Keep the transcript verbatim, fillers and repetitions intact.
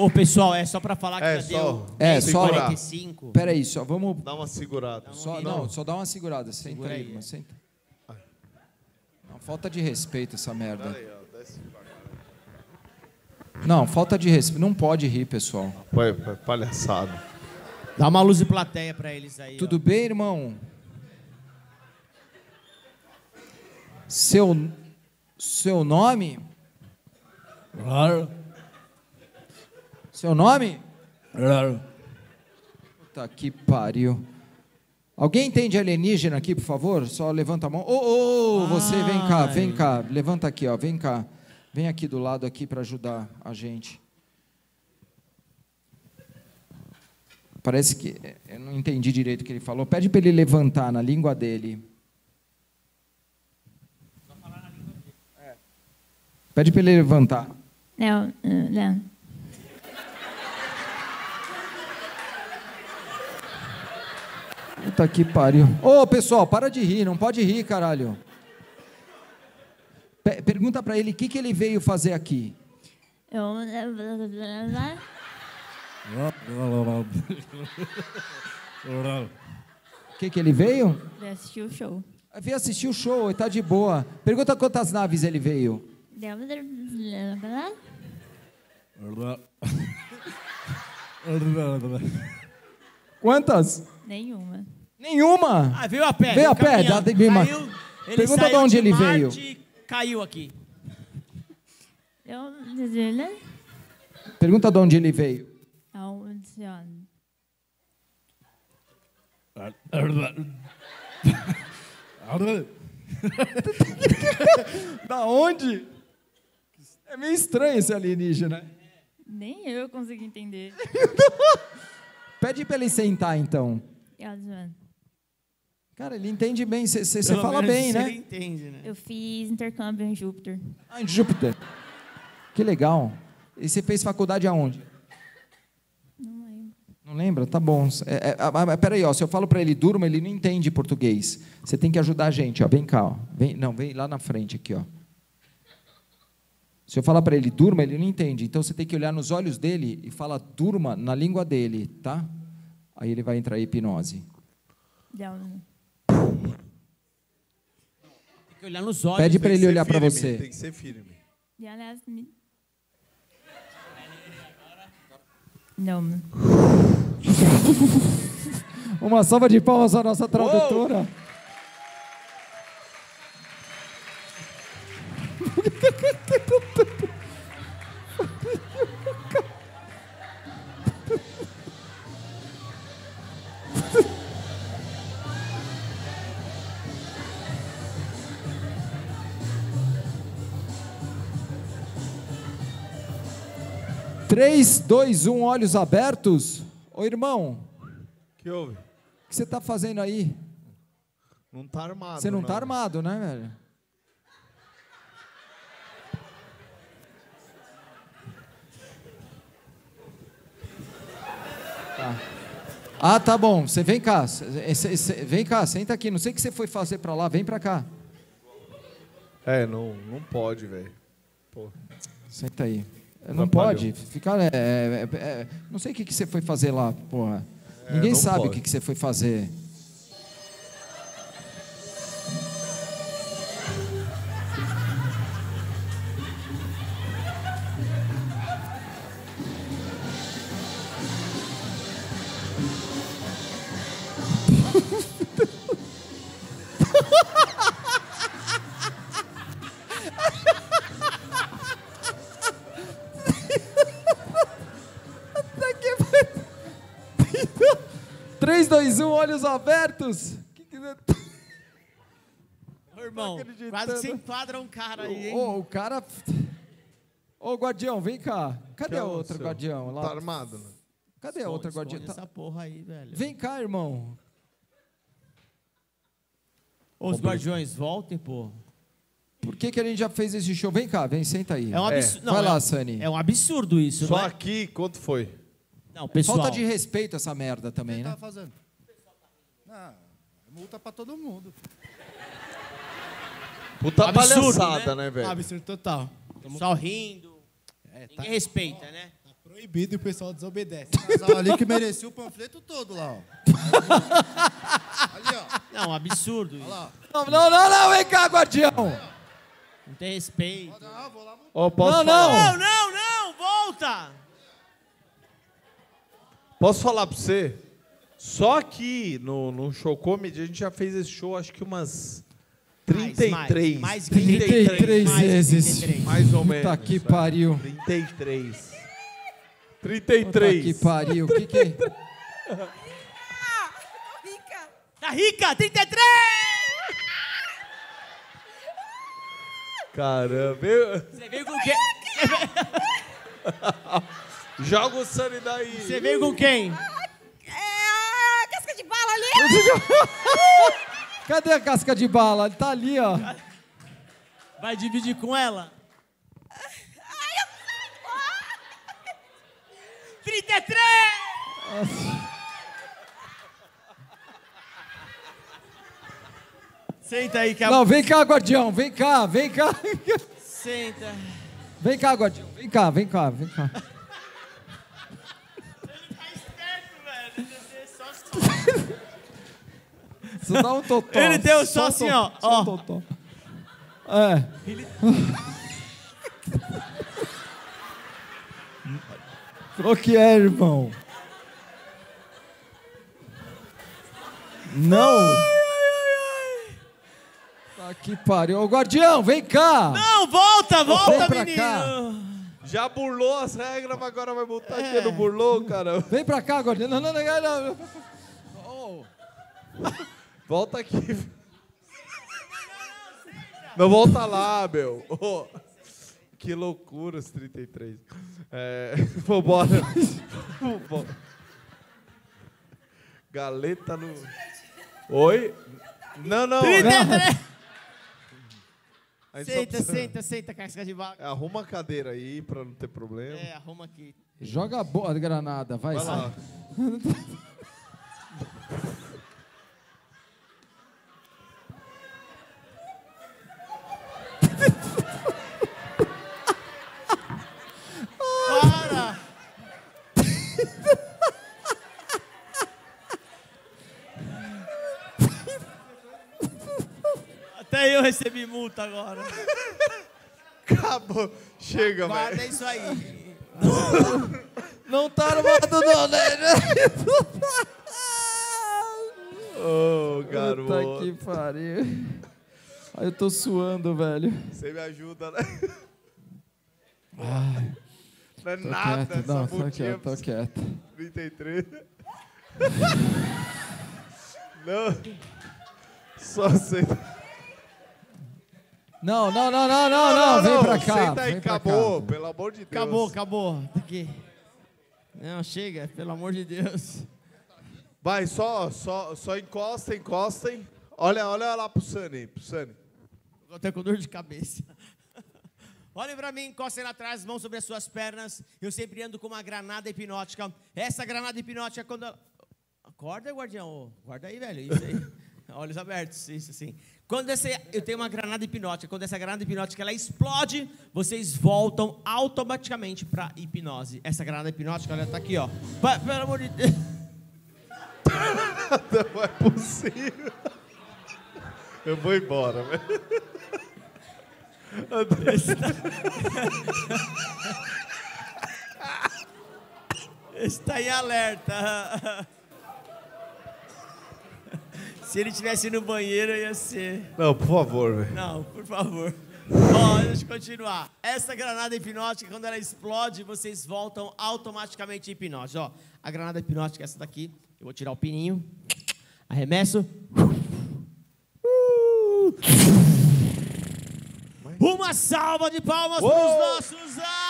Ô, pessoal, é só para falar que é, já só, deu é, só, quarenta e cinco. Espera aí, só vamos... Dá uma segurada. Dá uma só, não, só dá uma segurada. Senta Segura aí, aí é. senta. Não, falta de respeito essa merda. Pera aí, ó, desce devagar. Não, falta de respeito. Não pode rir, pessoal. Foi, foi palhaçada. Dá uma luz de plateia para eles aí. Tudo ó. bem, irmão? Seu... Seu nome? Claro. Seu nome? Claro. Puta que pariu. Alguém entende alienígena aqui, por favor? Só levanta a mão. Ô, oh, oh, você vem cá, vem cá. Levanta aqui, ó, vem cá. Vem aqui do lado aqui para ajudar a gente. Parece que... Eu não entendi direito o que ele falou. Pede para ele levantar na língua dele. Pede para ele levantar. Não, não. Puta que pariu. Ô, oh, pessoal, para de rir. Não pode rir, caralho. Pe pergunta para ele o que, que ele veio fazer aqui. Eu... O que, que ele veio? Veio assistir o show. Veio assistir o show, e tá de boa. Pergunta quantas naves ele veio. Quantas? Nenhuma. Nenhuma? Ah, veio a pé. Veio a pé. Dá, caiu, uma... ele Pergunta de onde de ele Marte, veio. Caiu aqui. Pergunta de onde ele veio. Da onde? É meio estranho esse alienígena. Nem eu consigo entender. Pede para ele sentar, então. Cara, ele entende bem. Você fala bem, né? Ele entende, né? Eu fiz intercâmbio em Júpiter. Ah, em Júpiter. Que legal. E você fez faculdade aonde? Não lembro. Não lembra? Tá bom. É, é, é, peraí, ó, se eu falo para ele durma, ele não entende português. Você tem que ajudar a gente. Ó. Vem cá. Ó. Vem, não, vem lá na frente aqui, ó. Se eu falar para ele, durma, ele não entende. Então, você tem que olhar nos olhos dele e falar durma na língua dele, tá? Aí ele vai entrar em hipnose. Não. Tem que olhar nos olhos. Pede para ele olhar para você. Tem que ser firme. Não. Uma salva de palmas à nossa tradutora. Uou! três, dois, um, olhos abertos. Ô, irmão. Que houve? O que você tá fazendo aí? Não tá armado. Você não, não tá armado, né, velho? Ah, tá bom. Você vem cá. Cê, cê, vem cá, senta aqui. Não sei o que você foi fazer pra lá. Vem pra cá. É, não, não pode, velho. Senta aí. Não, não pode. Ficar, é, é, é, não sei o que você foi fazer lá, porra. É, Ninguém sabe o que você foi fazer. três, dois, um, olhos abertos. Que que... Ô, irmão, quase que você enquadra um cara aí, hein? Ô, o cara... Ô, guardião, vem cá. Cadê a outra, guardião? Lá... Tá armado, né? Cadê a outra, guardião? Essa porra aí, velho. Vem cá, irmão. Os guardiões, voltem, pô. Por que, que a gente já fez esse show? Vem cá, vem, senta aí. É um absurdo. É. Vai não, lá, é... Sanny. É um absurdo isso, Só não é? aqui, quanto foi? Não, pessoal. Falta de respeito essa merda também, né? O que ele tava fazendo? Ah, multa pra todo mundo. Puta palhaçada, né, velho? Absurdo total. Só rindo. É, tá... Ninguém respeita, né? Tá Proibido e o pessoal desobedece. Casal ali que merecia o panfleto todo lá, ó. Ali, ó. Não, absurdo. Olha lá. Não, não, não, não, vem cá, guardião. Não tem respeito. Não, vou lá, vou... Oh, posso não, falar? Não, não, não, volta. Posso falar pra você? Só aqui no, no Show Comedy, a gente já fez esse show, acho que umas trinta e três. Mais, mais, mais trinta e três vezes. Mais, mais ou menos. Puta que pariu. trinta e três. trinta e três. Puta que pariu. O que que é? Rica. Tá rica, trinta e três! Caramba. Eu... Você veio com o quê? Joga o Sanny daí. Você veio com quem? Cadê a casca de bala? Ele tá ali, ó. Vai dividir com ela? Ai, eu sei. trinta e três! Nossa. Senta aí, cara. Não, vem cá, guardião. Vem cá, vem cá. Senta. Vem cá, guardião. Vem cá, vem cá, vem cá. Só dá um totó. Ele deu só, só assim, ó. Só um totó. É. Ele... O que é, irmão? Não. Ai, ai, ai. Tá que pariu. Ô, guardião, vem cá. Não, volta, volta, vem menino. Cá. Já burlou as regras, mas agora vai voltar é. Aqui. Não burlou, cara. Vem pra cá, guardião. Não, não, não, não. Oh. Volta aqui. Não volta lá, meu. Oh, que loucura os trinta e três. É, vambora. Vambora. Galeta no... Oi? Não, não. trinta e três. Senta, precisa... senta, senta, casca de vaca. Arruma a cadeira aí pra não ter problema. É, arruma aqui. Joga a boa de granada, vai, vai lá. Para! Até eu recebi multa agora. Acabou. Chega, velho. Guarda isso aí. Não tá armado, não, né? Ô, oh, garoto. Puta que pariu. Ai, eu tô suando, velho. Você me ajuda, né? Ai, não é nada, quieto, essa não, tô quieto, tô quieto. trinta e três. Não. Só senta. Não, não, não, não, não, não. Vem pra cá. Senta aí, acabou, cá, pelo amor de Deus. Acabou, acabou. Aqui. Não, chega, pelo amor de Deus. Vai, só, só, só encosta, encostem. Olha, olha lá pro Sanny, pro Sanny. Tô até com dor de cabeça. Olhem pra mim, encostem lá atrás, mãos sobre as suas pernas. Eu sempre ando com uma granada hipnótica. Essa granada hipnótica, quando... Ela... Acorda, guardião. Guarda aí, velho. Isso aí. Olhos abertos, isso assim. Quando essa... Eu tenho uma granada hipnótica. Quando essa granada hipnótica ela explode, vocês voltam automaticamente pra hipnose. Essa granada hipnótica, ela tá aqui, ó. Pa... Pelo amor de Deus. Não é possível. Eu vou embora, velho. Esse, tá... Esse tá em alerta. Se ele estivesse no banheiro, ia ser... Não, por favor, velho. Não, por favor. Bom, deixa eu continuar. Essa granada hipnótica, quando ela explode, vocês voltam automaticamente à hipnose. Ó, a granada hipnótica é essa daqui. Eu vou tirar o pininho. Arremesso. Uma salva de palmas para os nossos